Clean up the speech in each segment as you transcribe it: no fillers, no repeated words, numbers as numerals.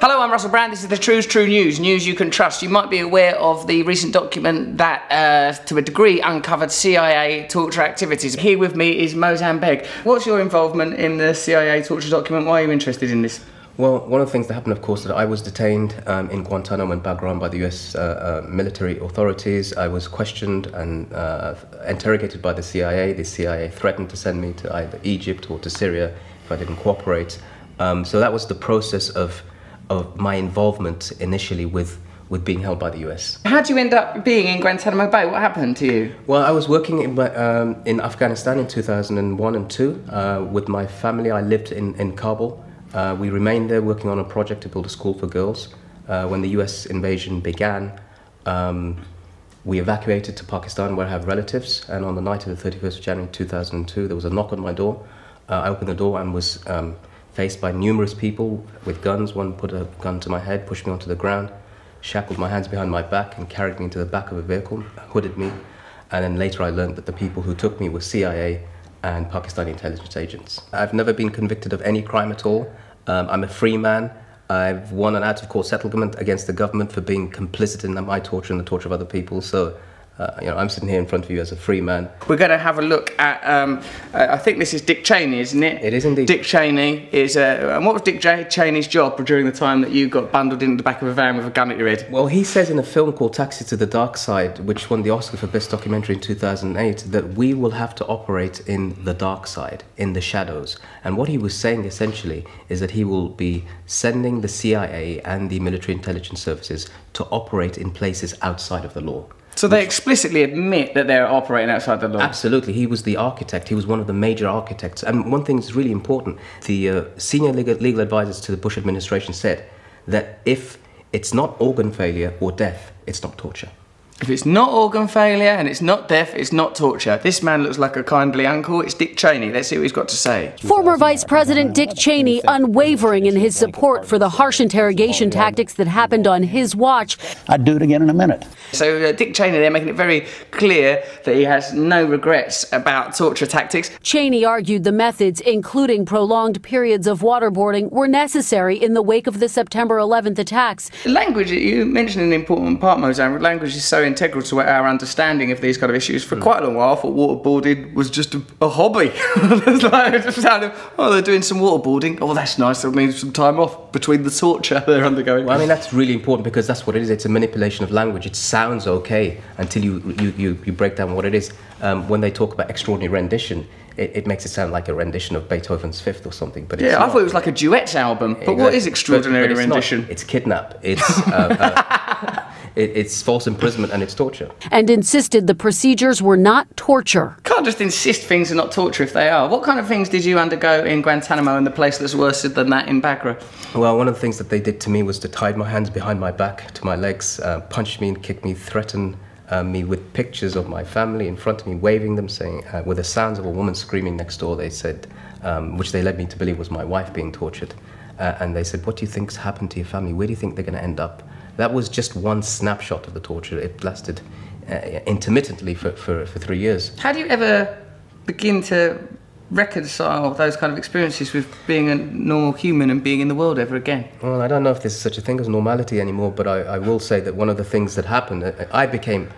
Hello, I'm Russell Brand. This is the True's True News, news you can trust. You might be aware of the recent document that, to a degree, uncovered CIA torture activities. Here with me is Moazzam Begg. What's your involvement in the CIA torture document? Why are you interested in this? Well, one of the things that happened, of course, that I was detained in Guantanamo and Bagram by the US military authorities. I was questioned and interrogated by the CIA. The CIA threatened to send me to either Egypt or to Syria if I didn't cooperate. So that was the process of my involvement initially with being held by the US. How did you end up being in Guantanamo Bay? What happened to you? Well, I was working in Afghanistan in 2001 and 2 with my family. I lived in Kabul. We remained there working on a project to build a school for girls. When the US invasion began, we evacuated to Pakistan where I have relatives, and on the night of the 31st of January 2002 there was a knock on my door. I opened the door and was faced by numerous people with guns. One put a gun to my head, pushed me onto the ground, shackled my hands behind my back and carried me into the back of a vehicle, hooded me, and then later I learned that the people who took me were CIA and Pakistani intelligence agents. I've never been convicted of any crime at all. I'm a free man. I've won an out-of-court settlement against the government for being complicit in my torture and the torture of other people. So, you know, I'm sitting here in front of you as a free man. We're going to have a look at, I think this is Dick Cheney, isn't it? It is indeed. Dick Cheney is, and what was Dick Cheney's job during the time that you got bundled in the back of a van with a gun at your head? Well, he says in a film called Taxi to the Dark Side, which won the Oscar for Best Documentary in 2008, that we will have to operate in the dark side, in the shadows. And what he was saying essentially is that he will be sending the CIA and the military intelligence services to operate in places outside of the law. So they explicitly admit that they're operating outside the law? Absolutely. He was the architect. He was one of the major architects. And one thing that's really important, the senior legal advisors to the Bush administration said that if it's not organ failure or death, it's not torture. If it's not organ failure and it's not death, it's not torture. This man looks like a kindly uncle. It's Dick Cheney. Let's see what he's got to say. Former Vice President Dick Cheney unwavering in his support for the harsh interrogation tactics that happened on his watch. I'd do it again in a minute. So Dick Cheney, they're making it very clear that he has no regrets about torture tactics. Cheney argued the methods, including prolonged periods of waterboarding, were necessary in the wake of the September 11th attacks. Language, you mentioned an important part, Moazzam. Language is so integral to our understanding of these kind of issues. For quite a long while, I thought waterboarding was just a hobby. Oh, they're doing some waterboarding. Oh, that's nice. That means some time off between the torture they're undergoing. Well, I mean, that's really important because that's what it is. It's a manipulation of language. It sounds okay until you break down what it is. When they talk about extraordinary rendition, it makes it sound like a rendition of Beethoven's Fifth or something. But it's I thought it was like a duets album. But exactly. What is extraordinary but it's rendition? Not. It's kidnap. It's... it's false imprisonment and it's torture. And insisted the procedures were not torture. Can't just insist things are not torture if they are. What kind of things did you undergo in Guantanamo and the place that's worse than that in Bagram? Well, one of the things that they did to me was to tie my hands behind my back to my legs, punch me and kick me, threaten me with pictures of my family in front of me, waving them, saying, with the sounds of a woman screaming next door, they said, which they led me to believe was my wife being tortured. And they said, what do you think's happened to your family? Where do you think they're going to end up? That was just one snapshot of the torture. It lasted intermittently for 3 years. How do you ever begin to reconcile those kind of experiences with being a normal human and being in the world ever again? Well, I don't know if there's such a thing as normality anymore, but I will say that one of the things that happened, I became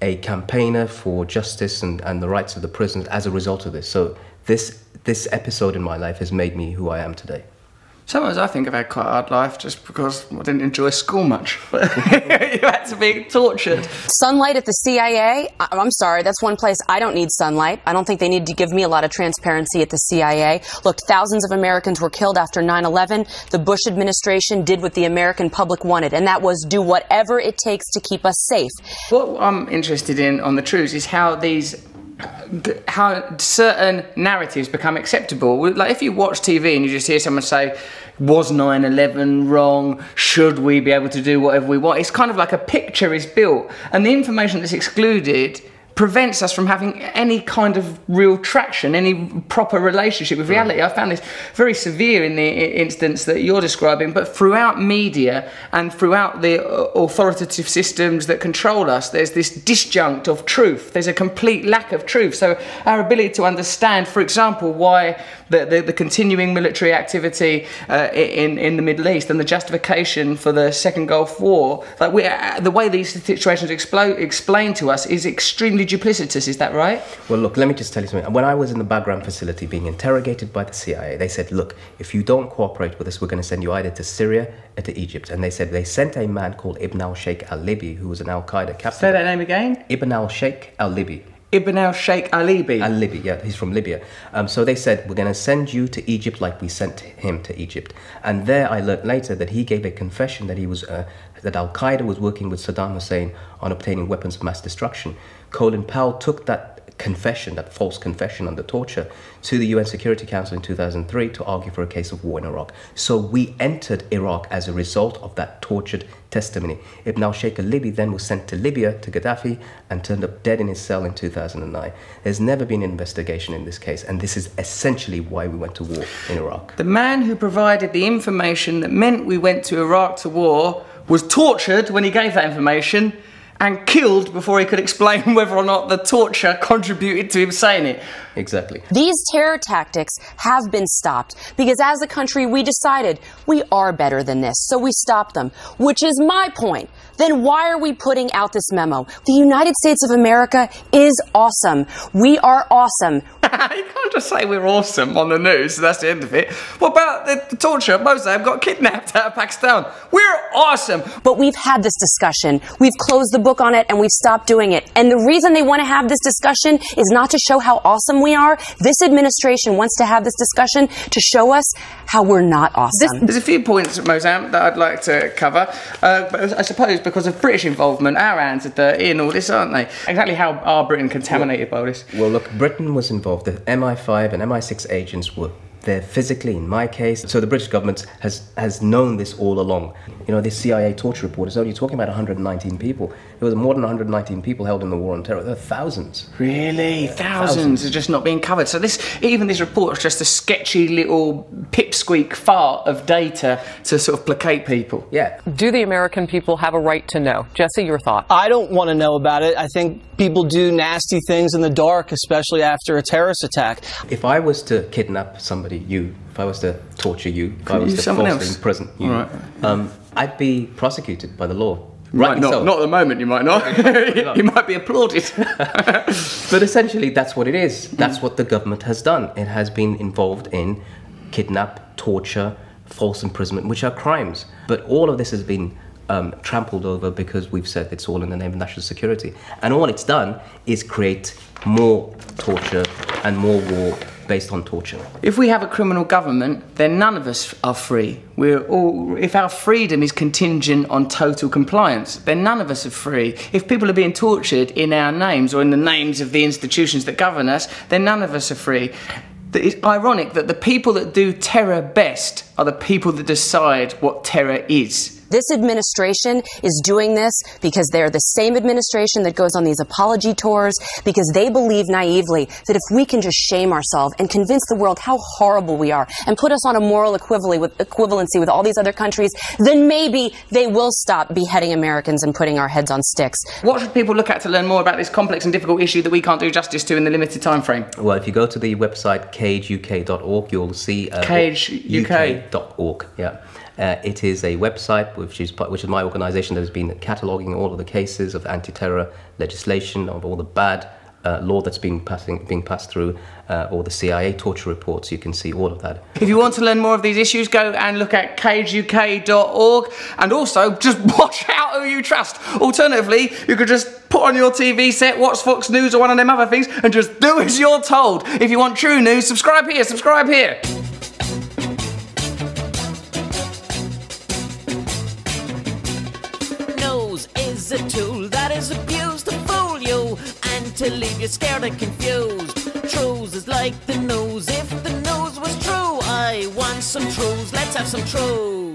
a campaigner for justice and the rights of the prisoners as a result of this. So this episode in my life has made me who I am today. Sometimes I think I've had quite a hard life just because I didn't enjoy school much. You had to be tortured. Sunlight at the CIA? I'm sorry, that's one place I don't need sunlight. I don't think they need to give me a lot of transparency at the CIA. Look, thousands of Americans were killed after 9/11. The Bush administration did what the American public wanted, and that was do whatever it takes to keep us safe. What I'm interested in on the Trues is how these... how certain narratives become acceptable. Like if you watch TV and you just hear someone say, was 9/11 wrong? Should we be able to do whatever we want? It's kind of like a picture is built and the information that's excluded prevents us from having any kind of real traction, any proper relationship with reality. I found this very severe in the instance that you're describing, but throughout media and throughout the authoritative systems that control us, there's this disjunct of truth. There's a complete lack of truth. So our ability to understand, for example, why the continuing military activity in the Middle East and the justification for the second Gulf War, like the way these situations explained to us is extremely duplicitous, is that right? Well, look, let me just tell you something. When I was in the Bagram facility being interrogated by the CIA, they said, look, if you don't cooperate with us, we're going to send you either to Syria or to Egypt. And they said they sent a man called Ibn al-Sheikh al-Libi, who was an al-Qaeda captain. Say that name again? Ibn al-Sheikh al-Libi. Ibn al-Sheikh al-Libi. Al-Libi, yeah, he's from Libya. So they said, we're going to send you to Egypt like we sent him to Egypt. And there I learnt later that he gave a confession that he was, that al-Qaeda was working with Saddam Hussein on obtaining weapons of mass destruction. Colin Powell took that confession, that false confession under torture, to the UN Security Council in 2003 to argue for a case of war in Iraq. So we entered Iraq as a result of that tortured testimony. Ibn al-Sheikh al-Libi then was sent to Libya, to Gaddafi, and turned up dead in his cell in 2009. There's never been an investigation in this case, and this is essentially why we went to war in Iraq. The man who provided the information that meant we went to Iraq to war was tortured when he gave that information and killed before he could explain whether or not the torture contributed to him saying it. Exactly. These terror tactics have been stopped because as a country we decided we are better than this, so we stopped them, which is my point. Then why are we putting out this memo? The United States of America is awesome. We are awesome. You can't just say we're awesome on the news, so that's the end of it. What about the torture? Moazzam got kidnapped out of Pakistan. We're awesome. But we've had this discussion. We've closed the book on it and we've stopped doing it. And the reason they want to have this discussion is not to show how awesome we are. This administration wants to have this discussion to show us how we're not awesome. There's a few points, Moazzam, that I'd like to cover. But I suppose because of British involvement, our hands are dirty in all this, aren't they? Exactly how are Britain contaminated by this? Well, look, Britain was involved. The MI5 and MI6 agents were there physically, in my case. So the British government has known this all along. You know, this CIA torture report is only talking about 119 people. There was more than 119 people held in the war on terror. There are thousands. Really? Yeah, thousands are just not being covered. So this, even this report is just a sketchy little pipsqueak fart of data to sort of placate people. Yeah. Do the American people have a right to know? Jesse, your thought? I don't want to know about it. I think people do nasty things in the dark, especially after a terrorist attack. If I was to kidnap somebody, you, if I was to torture you, if I was to forcibly imprison you, right. I'd be prosecuted by the law. Right, not at the moment, you might not. You might be applauded. But essentially, that's what it is. That's what the government has done. It has been involved in kidnap, torture, false imprisonment, which are crimes. But all of this has been trampled over because we've said it's all in the name of national security. And all it's done is create more torture and more war based on torture. If we have a criminal government, then none of us are free. We're all, if our freedom is contingent on total compliance, then none of us are free. If people are being tortured in our names or in the names of the institutions that govern us, then none of us are free. It's ironic that the people that do terror best are the people that decide what terror is. This administration is doing this because they're the same administration that goes on these apology tours, because they believe naively that if we can just shame ourselves and convince the world how horrible we are and put us on a moral equivalency with all these other countries, then maybe they will stop beheading Americans and putting our heads on sticks. What should people look at to learn more about this complex and difficult issue that we can't do justice to in the limited time frame? Well, if you go to the website cageuk.org, you'll see cageuk.org. Yeah. It is a website which is my organisation that has been cataloguing all of the cases of anti-terror legislation, of all the bad law that's being passed through, or the CIA torture reports. You can see all of that. If you want to learn more of these issues, go and look at cageuk.org, and also just watch out who you trust. Alternatively, you could just put on your TV set, watch Fox News or one of them other things, and just do as you're told. If you want true news, subscribe here, subscribe here. Is a tool that is abused to fool you and to leave you scared and confused. Truth is like the news. If the news was true, I want some truth. Let's have some truth.